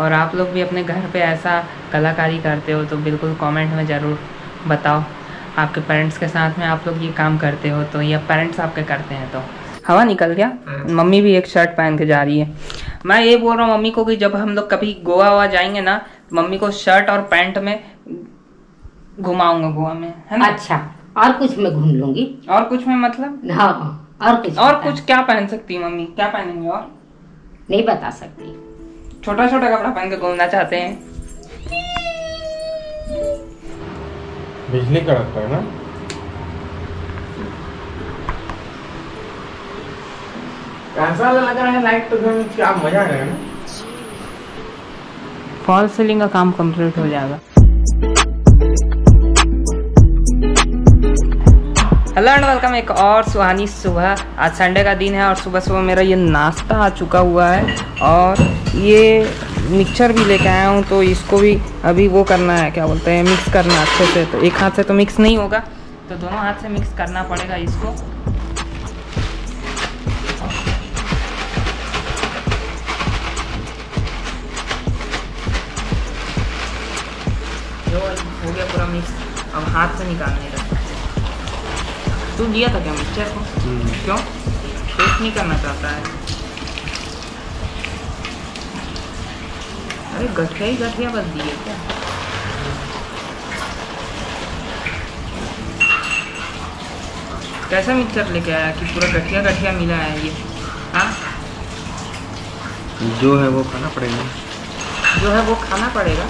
और आप लोग भी अपने घर पे ऐसा कलाकारी करते हो तो बिल्कुल कमेंट में ज़रूर बताओ आपके पेरेंट्स के साथ में आप लोग ये काम करते हो तो, या पेरेंट्स आपके करते हैं तो। हवा निकल गया। मम्मी भी एक शर्ट पहन के जा रही है। मैं ये बोल रहा हूँ मम्मी को कि जब हम लोग कभी गोवा वोवा जाएंगे ना तो मम्मी को शर्ट और पैंट में घुमाऊंगा गोवा में, है ना? अच्छा, और कुछ में घूम लूंगी। और कुछ में मतलब? हाँ, और कुछ क्या पहन सकती है मम्मी? क्या पहनेंगे और? नहीं बता सकती। छोटा छोटा कपड़ा पहन के घूमना चाहते हैं। बिजली कड़कता है ना? कैसा लग रहा है लाइट? तो क्या मजा है ना? फॉल सीलिंग का काम कंप्लीट हो जाएगा। हेलो एंड वेलकम एक और सुहानी सुबह। आज संडे का दिन है और सुबह सुबह मेरा ये नाश्ता आ चुका हुआ है और ये मिक्सचर भी लेके आया हूँ तो इसको भी अभी वो करना है, क्या बोलते हैं, मिक्स करना अच्छे से। तो एक हाथ से तो मिक्स नहीं होगा तो दोनों हाथ से मिक्स करना पड़ेगा इसको। हो गया पूरा मिक्स, अब हाथ से निकालने का। तू दिया था क्या मिक्सचर को? क्यों टेस्ट नहीं करना चाहता है? अरे गठिया ही गठिया बस दिए क्या? कैसा मिक्सचर लेके आया कि पूरा गठिया गठिया मिला है ये? हाँ, जो है वो खाना पड़ेगा। जो है वो खाना पड़ेगा।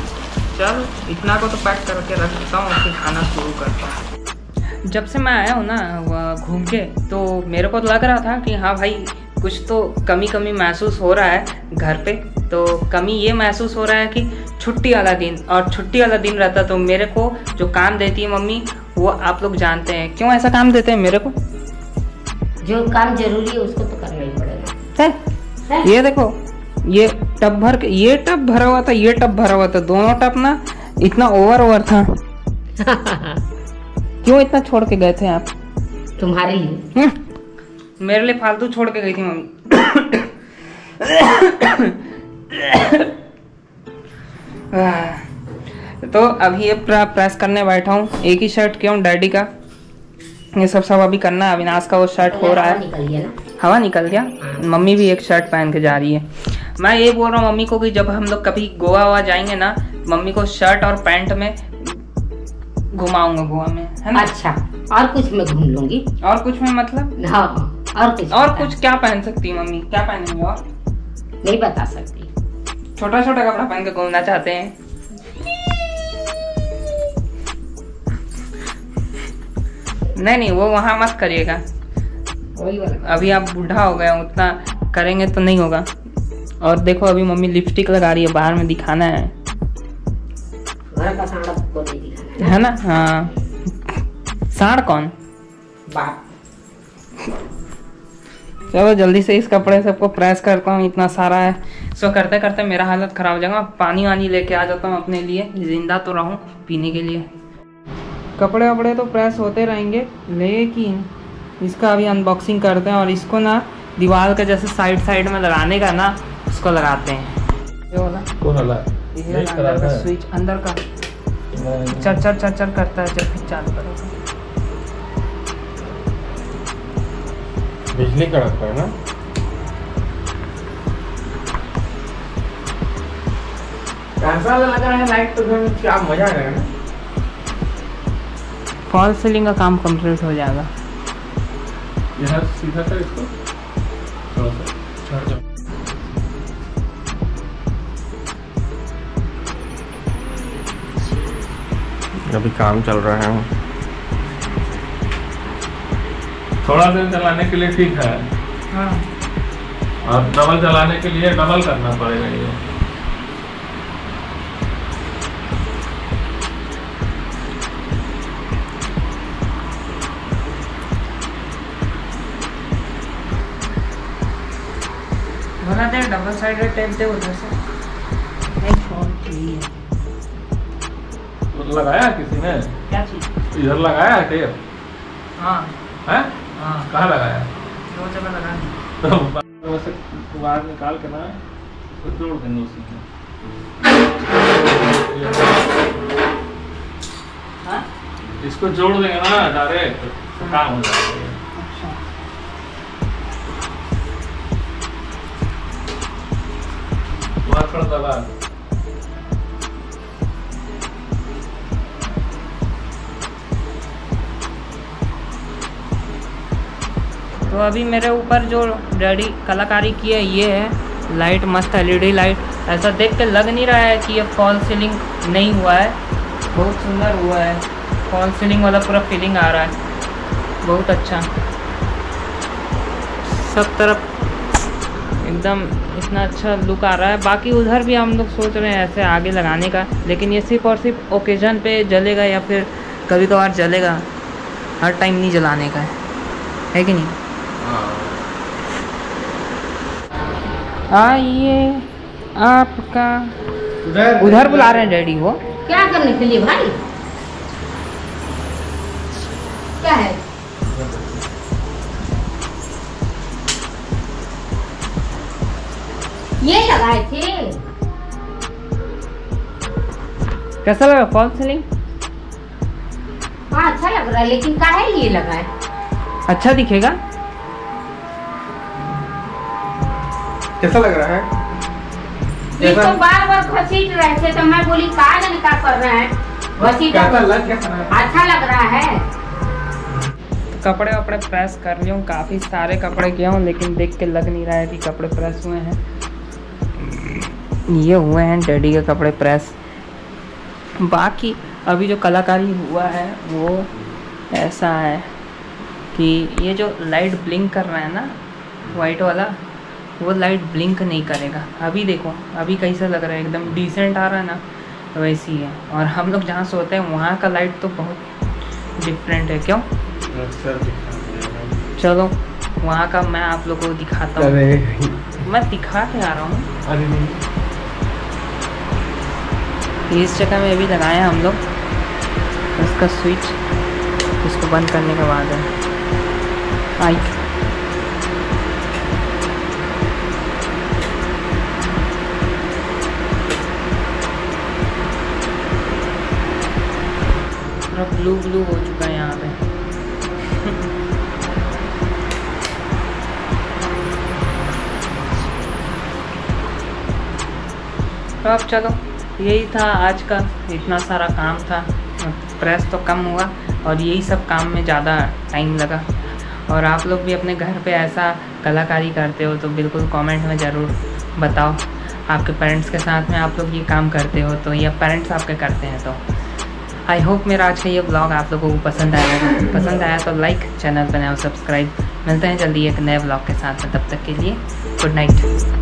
चल इतना को तो पैक करके रख देता हूँ और फिर खाना शुरू करता हूँ। जब से मैं आया हूँ ना घूम के तो मेरे को लग रहा था कि हाँ भाई कुछ तो कमी महसूस हो रहा है घर पे। तो कमी ये महसूस हो रहा है कि छुट्टी वाला दिन, और छुट्टी वाला दिन रहता तो मेरे को जो काम देती है मम्मी वो आप लोग जानते हैं। क्यों ऐसा काम देते हैं मेरे को? जो काम जरूरी है उसको तो करना ही पड़ेगा। ये देखो ये टब भर के, ये टब भरा हुआ था, ये टब भरा हुआ था, दोनों टब ना इतना ओवर था। क्यों इतना छोड़ के गए थे आप? तुम्हारे लिए। मेरे लिए फालतू छोड़ के गई थी मम्मी। तो अभी ये प्रेस करने बैठा हूँ। एक ही शर्ट क्यों डैडी का, ये सब अभी करना है। अविनाश का वो शर्ट हो रहा है। हवा निकल गया। मम्मी भी एक शर्ट पहन के जा रही है। मैं ये बोल रहा हूँ मम्मी को कि जब हम लोग कभी गोवा वोवा जाएंगे ना मम्मी को शर्ट और पैंट में घुमाऊंगा गोवा में, है ना? अच्छा, और कुछ में घूम लूंगी। और कुछ में मतलब? हाँ, और कुछ क्या पहन सकती है मम्मी? क्या पहनेंगे और? नहीं बता सकती। छोटा छोटा कपड़ा पहन के घूमना चाहते हैं। नहीं, वो वहाँ मत करिएगा। अभी आप बूढ़ा हो गए, उतना करेंगे तो नहीं होगा। और देखो अभी मम्मी लिपस्टिक लगा रही है, बाहर में दिखाना है, है ना? हाँ, सांड कौन? चलो जल्दी से इस कपड़े सबको प्रेस करता हूँ, इतना सारा है। सो करते करते मेरा हालत खराब हो जाएगा। पानी वानी लेके आ जाता हूँ अपने लिए, जिंदा तो रहूँ पीने के लिए। कपड़े वपड़े तो प्रेस होते रहेंगे लेकिन इसका अभी अनबॉक्सिंग करते हैं और इसको ना दीवार के जैसे साइड में लगाने का ना उसको लगाते हैं। ये वाला कौन वाला है? अंदर का स्विच, अंदर का चर करता है जब चालू करो। बिजली कड़कता है ना? कैसा लग रहा है लाइट? तो क्या मजा आ रहा है ना? फॉल सीलिंग का काम कंप्लीट हो जाएगा। यह सीधा था इसको थोड़ा सा। अभी काम चल रहा है, थोड़ा दिन चलाने के लिए ठीक है। हाँ। और डबल चलाने के लिए डबल करना पड़ेगा। ये बना दे डबल साइडेड टेप दे उधर से। एक फोन चाहिए। लगाया किसी ने? क्या चीज? इधर लगाया टेप? हाँ। हैं? हाँ। कहाँ लगाया? दो जगह लगा दी। तो बाहर निकाल के ना तोड़ देंगे उसी को। हाँ? इसको जोड़ देंगे ना डायरेक्ट तो काम हो जाएगा। अच्छा दबा तो अभी मेरे ऊपर जो डैडी कलाकारी की है ये है लाइट, मस्त एलईडी लाइट। ऐसा देख के लग नहीं रहा है कि ये फॉल सीलिंग नहीं हुआ है, बहुत सुंदर हुआ है, फॉल सीलिंग वाला पूरा फीलिंग आ रहा है, बहुत अच्छा। सब तरफ एकदम इतना अच्छा लुक आ रहा है। बाकी उधर भी हम लोग सोच रहे हैं ऐसे आगे लगाने का, लेकिन ये सिर्फ और सिर्फ ओकेजन पे जलेगा या फिर कभी कभार जलेगा, हर टाइम नहीं जलाने का है कि नहीं। आइए आपका उधर बुला रहे हैं डैडी। वो क्या करने के लिए भाई, क्या है? ये लगाए थे। कैसा लगा फॉल सीलिंग? हाँ अच्छा लग रहा है, लेकिन काहे लिए लगाए? अच्छा दिखेगा। कैसा लग रहा है? ये तो बार बार घसीट रहे थे तो मैं बोली का जाने का कर रहा है, घसीट अच्छा लग रहा है। कपड़े वपड़े प्रेस कर लिया हूँ, काफ़ी सारे कपड़े किया हूँ, लेकिन देख के लग नहीं रहा है कि कपड़े प्रेस हुए हैं। ये हुए हैं डैडी के कपड़े प्रेस। बाकी अभी जो कलाकारी हुआ है वो ऐसा है कि ये जो लाइट ब्लिंक कर रहा है ना वाइट वाला, वो लाइट ब्लिंक नहीं करेगा। अभी देखो अभी कैसा लग रहा है, एकदम डिसेंट आ रहा है ना, वैसी है। और हम लोग जहाँ सोते हैं वहाँ का लाइट तो बहुत डिफरेंट है, क्यों? चलो वहाँ का मैं आप लोगों को दिखाता हूँ, मैं दिखा के आ रहा हूँ। इस जगह में भी लगाया हम लोग उसका स्विच, इसको बंद करने के बाद है आई। ब्लू ब्लू हो चुका है यहाँ पे। तो अब चलो यही था आज का, इतना सारा काम था, प्रेस तो कम हुआ और यही सब काम में ज़्यादा टाइम लगा। और आप लोग भी अपने घर पे ऐसा कलाकारी करते हो तो बिल्कुल कमेंट में ज़रूर बताओ, आपके पेरेंट्स के साथ में आप लोग ये काम करते हो तो, या पेरेंट्स आपके करते हैं तो। आई होप मेरा आज का ये ब्लॉग आप लोगों को पसंद आएगा, पसंद आया तो लाइक, चैनल बनाओ, सब्सक्राइब। मिलते हैं जल्दी एक नए ब्लॉग के साथ में, तब तक के लिए गुड नाइट।